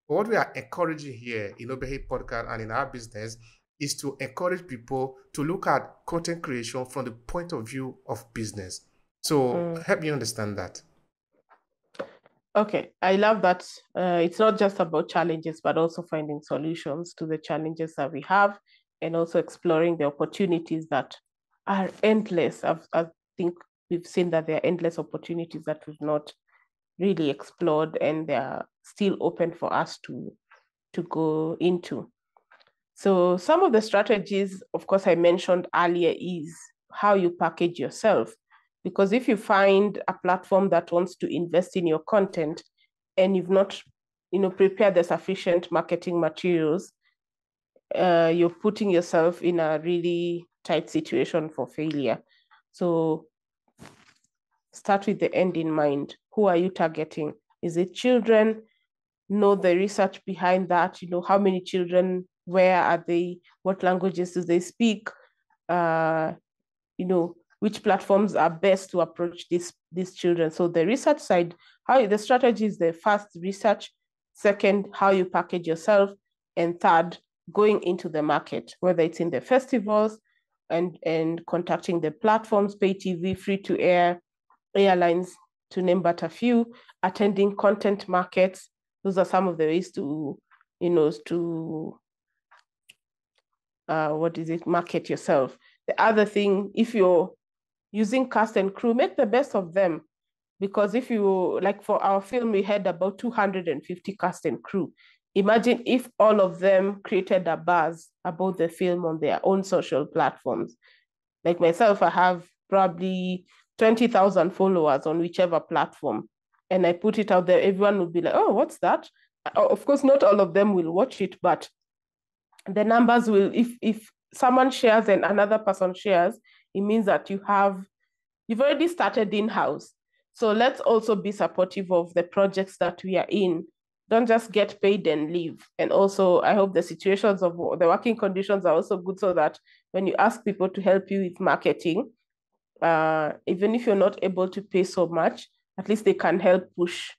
But what we are encouraging here in Obehi Podcast and in our business is to encourage people to look at content creation from the point of view of business. So help me understand that. Okay, I love that. It's not just about challenges, but also finding solutions to the challenges that we have, and also exploring the opportunities that are endless. I think we've seen that there are endless opportunities that we've not really explored, and they are still open for us to go into. So some of the strategies, of course, I mentioned earlier, is how you package yourself. Because if you find a platform that wants to invest in your content and you've not, you know, prepared the sufficient marketing materials, you're putting yourself in a really tight situation for failure. So start with the end in mind. Who are you targeting? Is it children? Know the research behind that. You know, how many children, where are they, what languages do they speak? You know, which platforms are best to approach these children? So the research side, how the strategy is the first research, second, how you package yourself, and third, going into the market, whether it's in the festivals and contacting the platforms, pay TV, free-to-air, airlines, to name but a few, attending content markets. Those are some of the ways to, you know, to, market yourself. The other thing, if you're using cast and crew, make the best of them. Because if you, like for our film, we had about 250 cast and crew. Imagine if all of them created a buzz about the film on their own social platforms. Like myself, I have probably 20,000 followers on whichever platform. And I put it out there, everyone will be like, oh, what's that? Of course, not all of them will watch it, but the numbers will, if someone shares and another person shares, it means that you've already started in-house. So let's also be supportive of the projects that we are in. Don't just get paid and leave. And also, I hope the situations of the working conditions are also good, so that when you ask people to help you with marketing, even if you're not able to pay so much, at least they can help push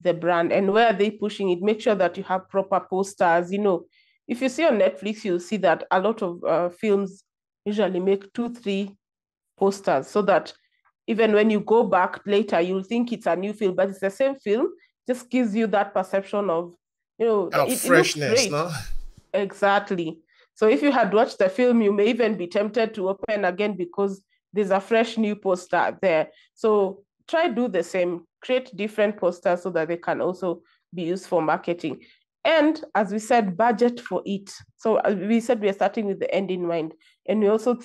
the brand. And where are they pushing it? Make sure that you have proper posters. You know, if you see on Netflix, you'll see that a lot of films usually make 2-3 posters, so that even when you go back later, you'll think it's a new film, but it's the same film. Just gives you that perception of, you know, it freshness, looks great. No? Exactly. So if you had watched the film, you may even be tempted to open again because there's a fresh new poster there. So try do the same, create different posters so that they can also be used for marketing. And as we said, budget for it. So we said we are starting with the end in mind, and we're also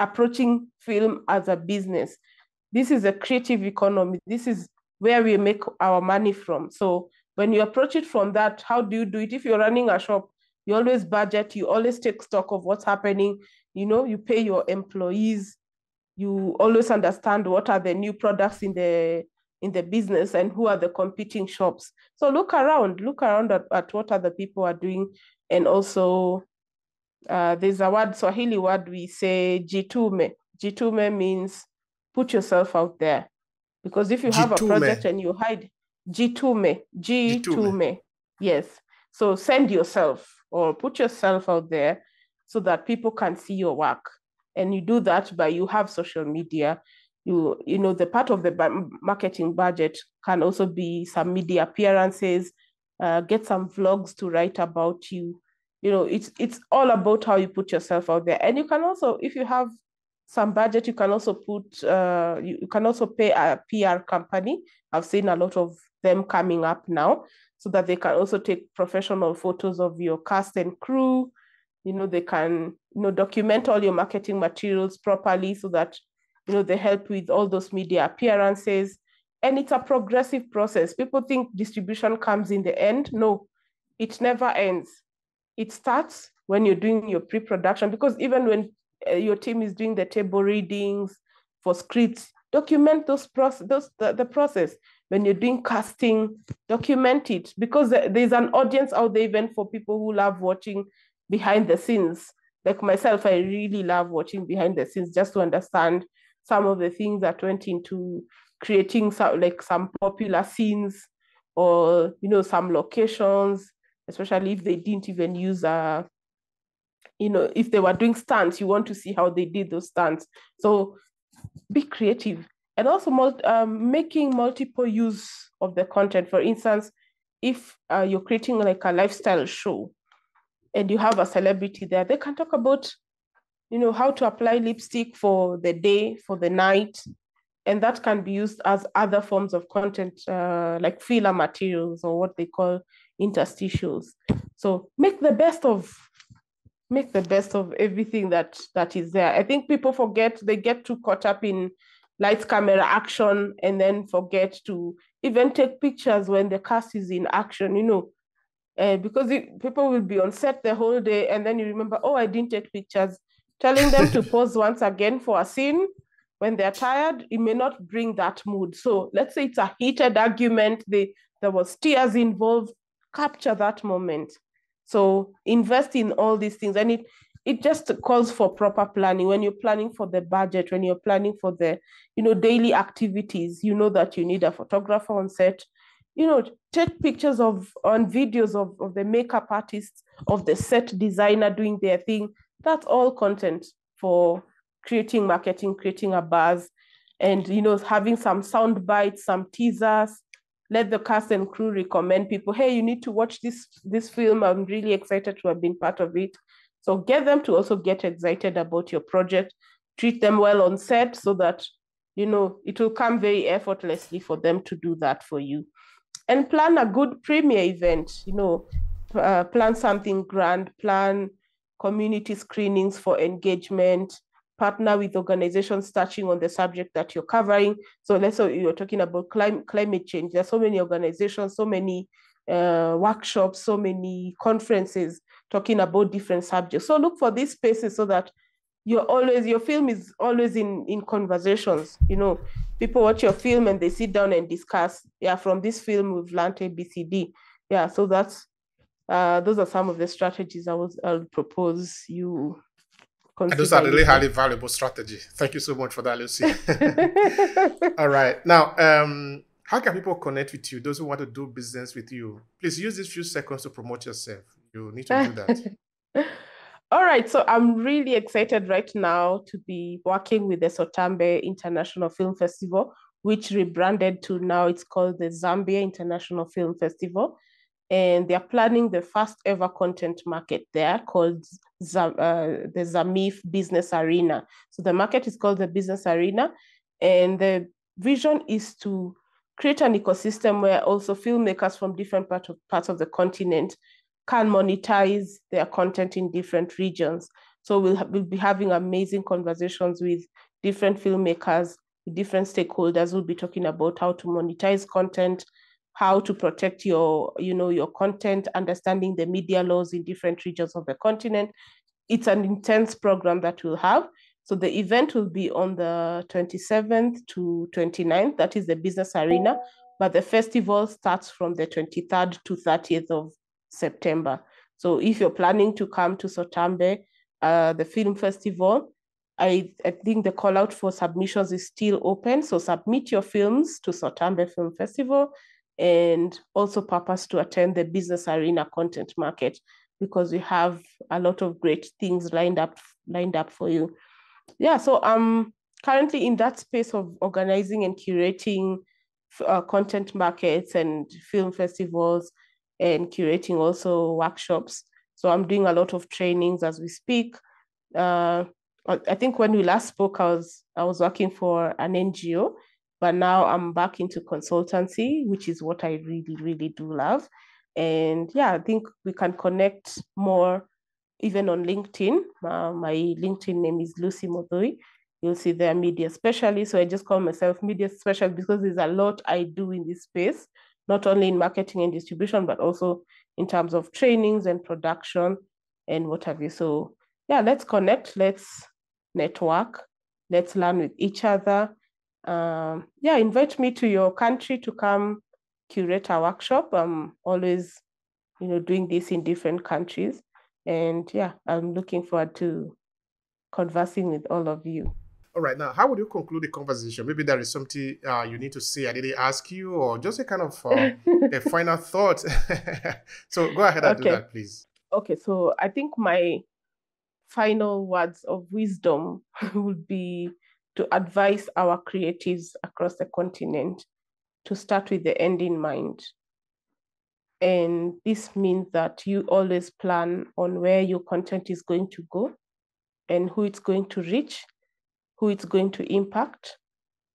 approaching film as a business. This is a creative economy. This is where we make our money from. So when you approach it from that, how do you do it? If you're running a shop, you always budget, you always take stock of what's happening. You know, you pay your employees, you always understand what are the new products in the business and who are the competing shops. So look around at what other people are doing. And also there's a word, Swahili word, we say jitume. Jitume means put yourself out there. Because if you have a project and you hide, jitume, yes. So send yourself or put yourself out there so that people can see your work. And you do that by, you have social media, you know, the part of the marketing budget can also be some media appearances, get some vlogs to write about you. You know, it's all about how you put yourself out there. And you can also, if you have some budget, you can also put, you can also pay a PR company. I've seen a lot of them coming up now, so that they can also take professional photos of your cast and crew. You know, they can, you know, document all your marketing materials properly so that, you know, they help with all those media appearances. And it's a progressive process. People think distribution comes in the end. No, it never ends. It starts when you're doing your pre-production, because even when your team is doing the table readings for scripts, document those the process. When you're doing casting, document it, because there's an audience out there even for people who love watching behind the scenes. Like myself, I really love watching behind the scenes just to understand some of the things that went into creating some, like some popular scenes, or, you know, some locations, especially if they didn't even use a, you know, if they were doing stunts, you want to see how they did those stunts. So be creative. And also making multiple use of the content. For instance, if you're creating like a lifestyle show and you have a celebrity there, they can talk about, you know, how to apply lipstick for the day, for the night. And that can be used as other forms of content, like filler materials, or what they call interstitials. So make the best of everything that is there. I think people forget, they get too caught up in lights, camera, action, and then forget to even take pictures when the cast is in action, you know, because people will be on set the whole day. And then you remember, oh, I didn't take pictures. Telling them to pause once again for a scene when they're tired, it may not bring that mood. So let's say it's a heated argument, there was tears involved, capture that moment. So invest in all these things. And it just calls for proper planning. When you're planning for the budget, when you're planning for the, you know, daily activities, you know that you need a photographer on set. You know, take pictures on videos of the makeup artists, of the set designer doing their thing. That's all content for creating marketing, creating a buzz, and, you know, having some sound bites, some teasers. Let the cast and crew recommend people, hey, you need to watch this film. I'm really excited to have been part of it. So get them to also get excited about your project. Treat them well on set so that, you know, it will come very effortlessly for them to do that for you. And plan a good premiere event, you know, plan something grand, plan community screenings for engagement, partner with organizations touching on the subject that you're covering. So let's say you're talking about climate change. There are so many organizations, so many workshops, so many conferences talking about different subjects. So look for these spaces so that your film is always in conversations. You know, people watch your film and they sit down and discuss, yeah, from this film we've learned ABCD. Yeah, so that's, those are some of the strategies I'll propose you. And those are really highly valuable strategies. Thank you so much for that, Lucy. All right. Now, how can people connect with you? Those who want to do business with you, please use these few seconds to promote yourself. You need to do that. All right. So I'm really excited right now to be working with the Sotambe International Film Festival, which rebranded to now it's called the Zambia International Film Festival. And they're planning the first ever content market there called the Zamif Business Arena. So the market is called the Business Arena. And the vision is to create an ecosystem where also filmmakers from different parts of the continent can monetize their content in different regions. So we'll be having amazing conversations with different filmmakers, with different stakeholders. We'll be talking about how to monetize content, how to protect your, you know, your content, understanding the media laws in different regions of the continent. It's an intense program that we'll have. So the event will be on the 27th to 29th. That is the Business Arena. But the festival starts from the 23rd to 30th of September. So if you're planning to come to Sotambe, the film festival, I think the call out for submissions is still open. So submit your films to Sotambe Film Festival, and also purpose to attend the Business Arena content market, because we have a lot of great things lined up for you. Yeah, so currently in that space of organizing and curating content markets and film festivals and curating also workshops. So I'm doing a lot of trainings as we speak. I think when we last spoke, I was working for an NGO, but now I'm back into consultancy, which is what I really, really do love. And yeah, I think we can connect more even on LinkedIn. My LinkedIn name is Lucy Muthui. You'll see there media specialist. So I just call myself media specialist because there's a lot I do in this space, not only in marketing and distribution, but also in terms of trainings and production and what have you. So yeah, let's connect, let's network, let's learn with each other. Yeah, invite me to your country to come curate a workshop. I'm always, you know, doing this in different countries. And yeah, I'm looking forward to conversing with all of you. All right, now, how would you conclude the conversation? Maybe there is something you need to say I didn't ask you, or just a kind of a final thought. So go ahead and do that, please. Okay, so I think my final words of wisdom would be to advise our creatives across the continent to start with the end in mind. And this means that you always plan on where your content is going to go and who it's going to reach, who it's going to impact,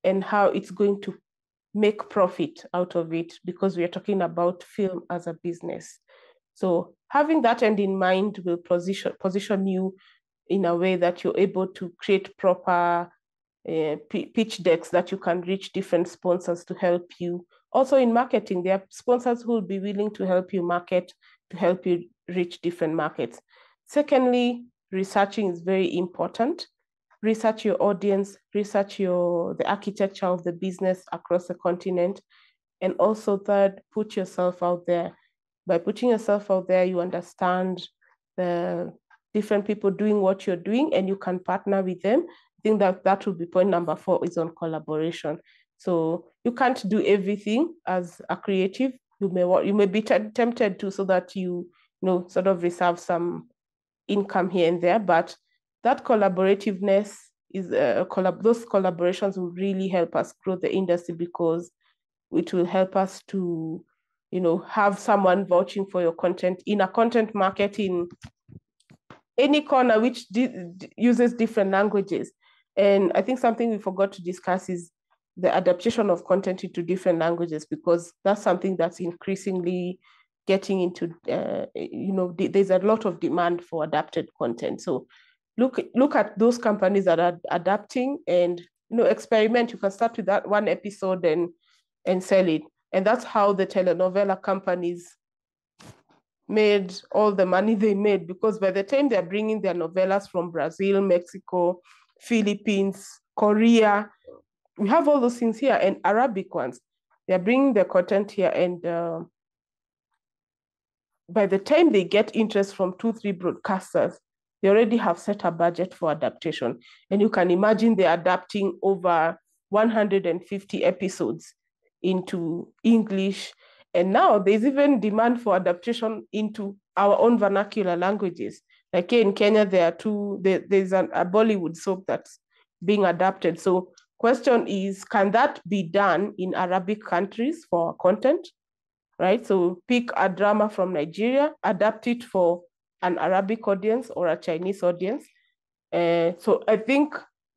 and how it's going to make profit out of it, because we are talking about film as a business. So having that end in mind will position you in a way that you're able to create proper pitch decks that you can reach different sponsors to help you. Also in marketing, there are sponsors who will be willing to help you market, to help you reach different markets. Secondly, researching is very important. Research your audience, research the architecture of the business across the continent. And also third, put yourself out there. By putting yourself out there, you understand the different people doing what you're doing and you can partner with them. I think that will be point number 4 is on collaboration. So you can't do everything as a creative. You may be tempted to, so that you know, sort of reserve some income here and there, but that collaborativeness is those collaborations will really help us grow the industry, because it will help us to, you know, have someone vouching for your content in a content market in any corner, which uses different languages. And I think something we forgot to discuss is the adaptation of content into different languages, because that's something that's increasingly getting into, you know, there's a lot of demand for adapted content. So look at those companies that are adapting and, you know, experiment. You can start with that one episode and sell it. And that's how the telenovela companies made all the money they made, because by the time they're bringing their novellas from Brazil, Mexico, Philippines, Korea, we have all those things here, and Arabic ones. They're bringing their content here, and by the time they get interest from 2-3 broadcasters, they already have set a budget for adaptation. And you can imagine they're adapting over 150 episodes into English. And now there's even demand for adaptation into our own vernacular languages. Like here in Kenya, there's a Bollywood soap that's being adapted. So question is, can that be done in Arabic countries for content, right? So pick a drama from Nigeria, adapt it for an Arabic audience or a Chinese audience. So I think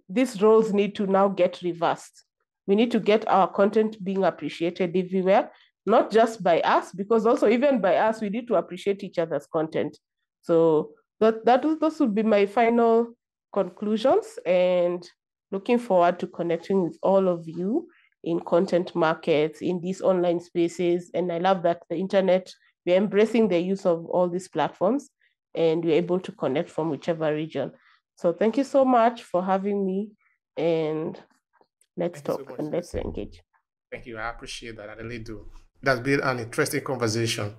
these roles need to now get reversed. We need to get our content being appreciated everywhere, not just by us, because also even by us, we need to appreciate each other's content. So those would be my final conclusions, and looking forward to connecting with all of you in content markets, in these online spaces. And I love that the internet, we're embracing the use of all these platforms and we're able to connect from whichever region. So thank you so much for having me, and let's talk and let's engage. Thank you. I appreciate that. I really do. That's been an interesting conversation.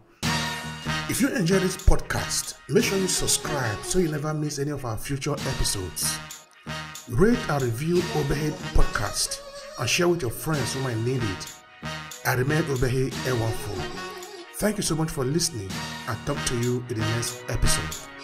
If you enjoyed this podcast, make sure you subscribe so you never miss any of our future episodes. Rate and review Obehi Podcast and share with your friends who might need it. I remain Obehi A14. Thank you so much for listening, and talk to you in the next episode.